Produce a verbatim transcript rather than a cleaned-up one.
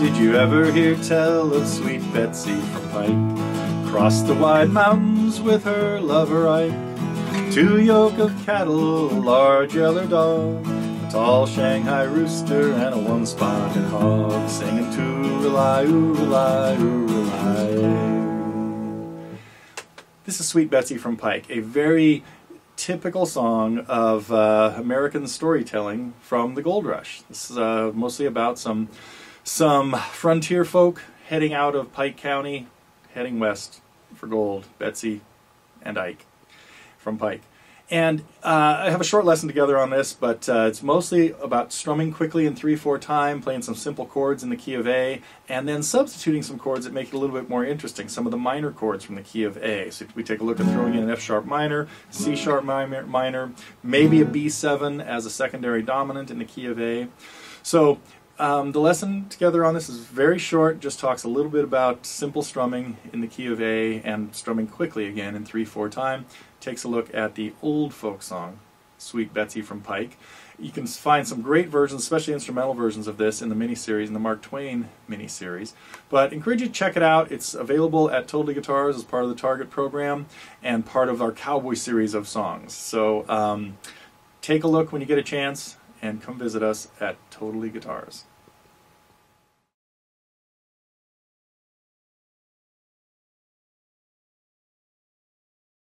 Did you ever hear tell of Sweet Betsy from Pike? Crossed the wide mountains with her lover Ike. Two yoke of cattle, a large yeller dog, a tall Shanghai rooster, and a one-spotted hog, singing tooralai, ooralai, ooralai. This is Sweet Betsy from Pike, a very typical song of uh, American storytelling from the gold rush. This is uh, mostly about some some frontier folk heading out of Pike County, heading west for gold. Betsy and Ike from Pike. And uh, I have a short lesson together on this, but uh, it's mostly about strumming quickly in three four time, playing some simple chords in the key of A, and then substituting some chords that make it a little bit more interesting, some of the minor chords from the key of A. So if we take a look at throwing in an F-sharp minor, C-sharp minor, maybe a B seven as a secondary dominant in the key of A. So um, the lesson together on this is very short, just talks a little bit about simple strumming in the key of A and strumming quickly again in three four time. Takes a look at the old folk song, Sweet Betsy from Pike. You can find some great versions, especially instrumental versions of this in the miniseries, in the Mark Twain miniseries. But I encourage you to check it out. It's available at Totally Guitars as part of the Target program and part of our Cowboy series of songs. So um, take a look when you get a chance and come visit us at Totally Guitars.